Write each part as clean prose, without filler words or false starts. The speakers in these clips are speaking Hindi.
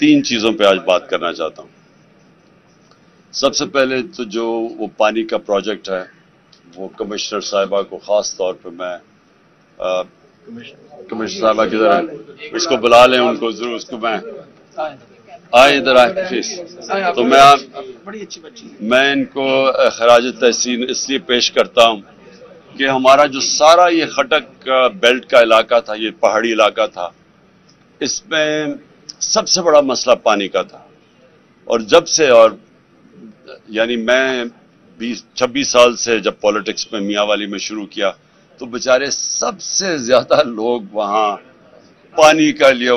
तीन चीज़ों पे आज बात करना चाहता हूँ। सबसे पहले तो जो वो पानी का प्रोजेक्ट है, वो कमिश्नर साहिबा को ख़ास तौर पे मैं कमिश्नर साहिबा किधर है, उसको बुला लें, उनको जरूर, उसको मैं आए इधर आए प्लीज। तो मैं इनको खराज तहसीन इसलिए पेश करता हूँ कि हमारा जो सारा ये खटक बेल्ट का इलाका था, ये पहाड़ी इलाका था, इसमें सबसे बड़ा मसला पानी का था। और जब से, और यानी मैं 26 साल से जब पॉलिटिक्स में मियांवाली में शुरू किया, तो बेचारे सबसे ज़्यादा लोग वहाँ पानी का लिए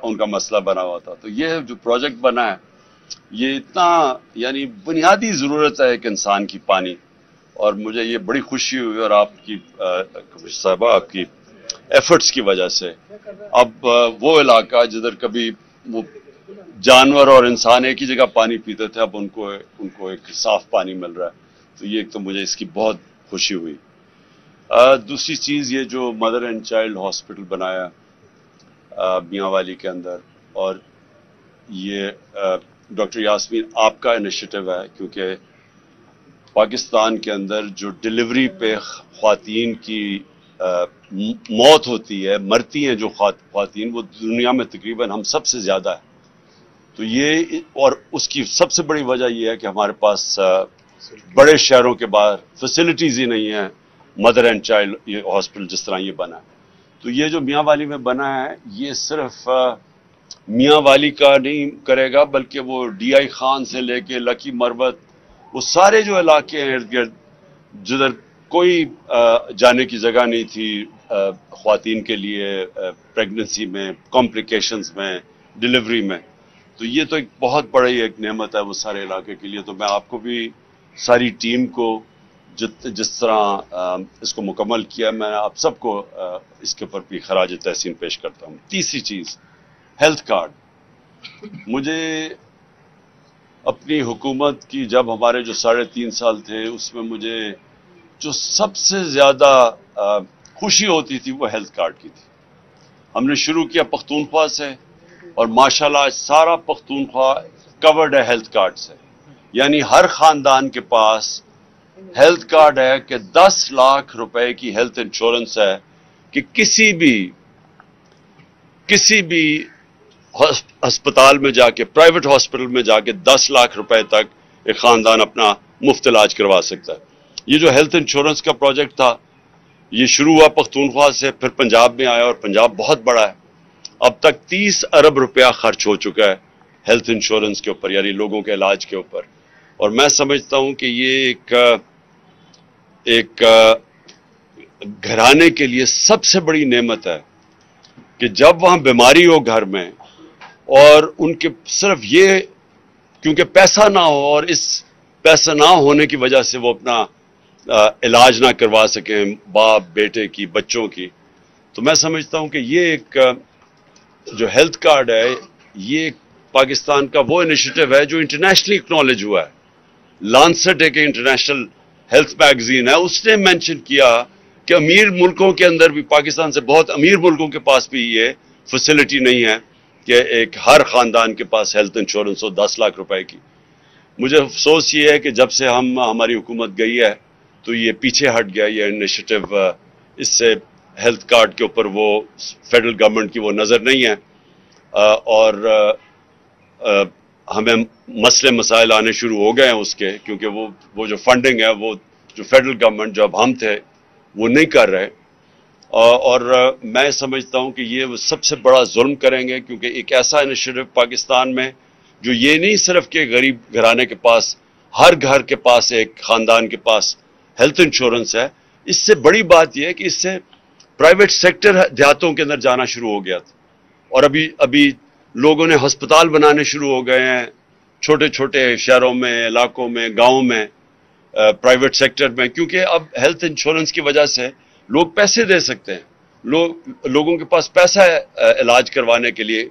उनका मसला बना हुआ था। तो ये जो प्रोजेक्ट बना है, ये इतना यानी बुनियादी ज़रूरत है एक इंसान की, पानी। और मुझे ये बड़ी खुशी हुई, और आपकी कमिश्नर साहबा आपकी एफर्ट्स की वजह से अब वो इलाका जिधर कभी वो जानवर और इंसान एक ही जगह पानी पीते थे, अब उनको एक साफ पानी मिल रहा है। तो ये एक तो मुझे इसकी बहुत खुशी हुई। दूसरी चीज़, ये जो मदर एंड चाइल्ड हॉस्पिटल बनाया मियांवाली के अंदर, और ये डॉक्टर यास्मीन आपका इनिशिएटिव है, क्योंकि पाकिस्तान के अंदर जो डिलीवरी पे ख़्वातीन की मौत होती है, मरती हैं जो ख़्वातीन, वो दुनिया में तकरीबन हम सबसे ज़्यादा है। तो ये, और उसकी सबसे बड़ी वजह ये है कि हमारे पास बड़े शहरों के बाहर फैसिलिटीज़ ही नहीं है मदर एंड चाइल्ड ये हॉस्पिटल जिस तरह ये बना है। तो ये जो मियांवाली में बना है, ये सिर्फ मियांवाली का नहीं करेगा, बल्कि वो DI खान से लेके लकी मरबत, वो सारे जो इलाके हैं इर्द गिर्द, जिधर कोई जाने की जगह नहीं थी ख्वातीन के लिए, प्रेगनेंसी में, कॉम्प्लिकेशंस में, डिलीवरी में, तो ये तो एक बहुत बड़ी एक नेमत है वो सारे इलाके के लिए। तो मैं आपको भी, सारी टीम को, जिस तरह इसको मुकम्मल किया, मैं आप सबको इसके ऊपर भी खराज तहसीन पेश करता हूँ। तीसरी चीज़, हेल्थ कार्ड। मुझे अपनी हुकूमत की, जब हमारे जो 3.5 साल थे, उसमें मुझे जो सबसे ज़्यादा खुशी होती थी वो हेल्थ कार्ड की थी। हमने शुरू किया पख्तूनख्वा से, और माशाल्लाह सारा पख्तूनख्वा कवर्ड है हेल्थ कार्ड से, यानी हर ख़ानदान के पास हेल्थ कार्ड है कि 10 लाख रुपए की हेल्थ इंश्योरेंस है कि किसी भी अस्पताल में जाके, प्राइवेट हॉस्पिटल में जाके 10 लाख रुपए तक एक ख़ानदान अपना मुफ्त इलाज करवा सकता है। ये जो हेल्थ इंश्योरेंस का प्रोजेक्ट था, ये शुरू हुआ पख्तूनख्वा से, फिर पंजाब में आया, और पंजाब बहुत बड़ा है। अब तक 30 अरब रुपया खर्च हो चुका है हेल्थ इंश्योरेंस के ऊपर, यानी लोगों के इलाज के ऊपर। और मैं समझता हूं कि ये एक घराने के लिए सबसे बड़ी नेमत है कि जब वहां बीमारी हो घर में, और उनके सिर्फ ये, क्योंकि पैसा ना हो, और इस पैसा ना होने की वजह से वो अपना इलाज ना करवा सकें, बाप बेटे की, बच्चों की। तो मैं समझता हूं कि ये एक जो हेल्थ कार्ड है, ये पाकिस्तान का वो इनिशिएटिव है जो इंटरनेशनली एक्नॉलेज हुआ है। लांसेट एक इंटरनेशनल हेल्थ मैगजीन है, उसने मेंशन किया कि अमीर मुल्कों के अंदर भी, पाकिस्तान से बहुत अमीर मुल्कों के पास भी ये फैसिलिटी नहीं है कि एक हर ख़ानदान के पास हेल्थ इंश्योरेंस हो 10 लाख रुपए की। मुझे अफसोस ये है कि जब से हमारी हुकूमत गई है, तो ये पीछे हट गया ये इनिशिएटिव। इससे हेल्थ कार्ड के ऊपर वो फेडरल गवर्नमेंट की वो नज़र नहीं है, और हमें मसले मसाइल आने शुरू हो गए हैं उसके, क्योंकि वो जो फंडिंग है, वो जो फेडरल गवर्नमेंट, जब हम थे, वो नहीं कर रहे। और मैं समझता हूँ कि ये सबसे बड़ा जुल्म करेंगे, क्योंकि एक ऐसा इनिशिएटिव पाकिस्तान में जो ये नहीं सिर्फ कि गरीब घराने के पास, हर घर के पास, एक ख़ानदान के पास हेल्थ इंश्योरेंस है। इससे बड़ी बात यह है कि इससे प्राइवेट सेक्टर देहातों के अंदर जाना शुरू हो गया था, और अभी अभी लोगों ने हस्पताल बनाने शुरू हो गए हैं छोटे छोटे शहरों में, इलाकों में, गाँव में, प्राइवेट सेक्टर में, क्योंकि अब हेल्थ इंश्योरेंस की वजह से लोग पैसे दे सकते हैं। लोगों के पास पैसा है इलाज करवाने के लिए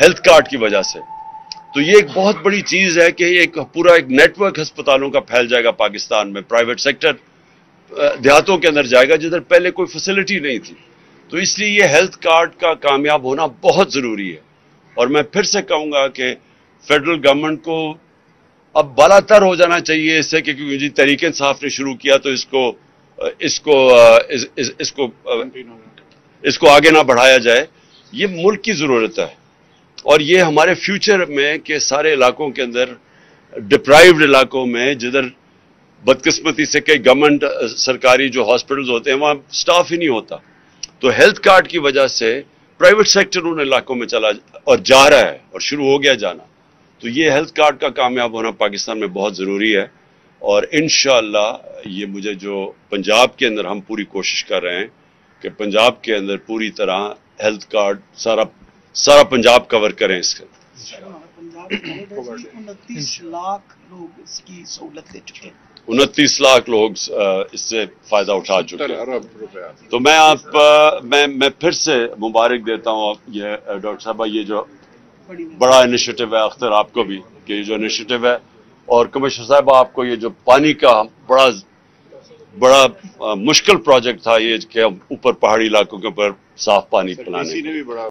हेल्थ कार्ड की वजह से। तो ये एक बहुत बड़ी चीज़ है कि एक पूरा एक नेटवर्क हस्पतालों का फैल जाएगा पाकिस्तान में, प्राइवेट सेक्टर देहातों के अंदर जाएगा, जिधर पहले कोई फैसिलिटी नहीं थी। तो इसलिए ये हेल्थ कार्ड का कामयाब होना बहुत ज़रूरी है। और मैं फिर से कहूँगा कि फेडरल गवर्नमेंट को अब बालातर हो जाना चाहिए इससे, क्योंकि तहरीक इंसाफ ने शुरू किया तो इसको आगे ना बढ़ाया जाए। ये मुल्क की ज़रूरत है और ये हमारे फ्यूचर में के सारे इलाकों के अंदर, डिप्राइव्ड इलाकों में जिधर बदकिस्मती से कई गवर्नमेंट सरकारी जो हॉस्पिटल्स होते हैं वहाँ स्टाफ ही नहीं होता, तो हेल्थ कार्ड की वजह से प्राइवेट सेक्टर उन इलाकों में चला और जा रहा है और शुरू हो गया जाना। तो ये हेल्थ कार्ड का कामयाब होना पाकिस्तान में बहुत ज़रूरी है और इंशाअल्लाह ये मुझे जो पंजाब के अंदर हम पूरी कोशिश कर रहे हैं कि पंजाब के अंदर पूरी तरह हेल्थ कार्ड सारा पंजाब कवर करें इसके अंदर। 29 लाख लोग इसकी सहूलत ले चुके हैं, 29 लाख लोग इससे फ़ायदा उठा चुके हैं। तो मैं फिर से मुबारक देता हूँ ये डॉक्टर साहब, ये जो बड़ा इनिशिएटिव है, अख्तर आपको भी कि ये जो इनिशिएटिव है, और कमिश्नर साहब आपको ये जो पानी का बड़ा मुश्किल प्रोजेक्ट था ये, कि ऊपर पहाड़ी इलाकों के ऊपर साफ पानी पिलाने।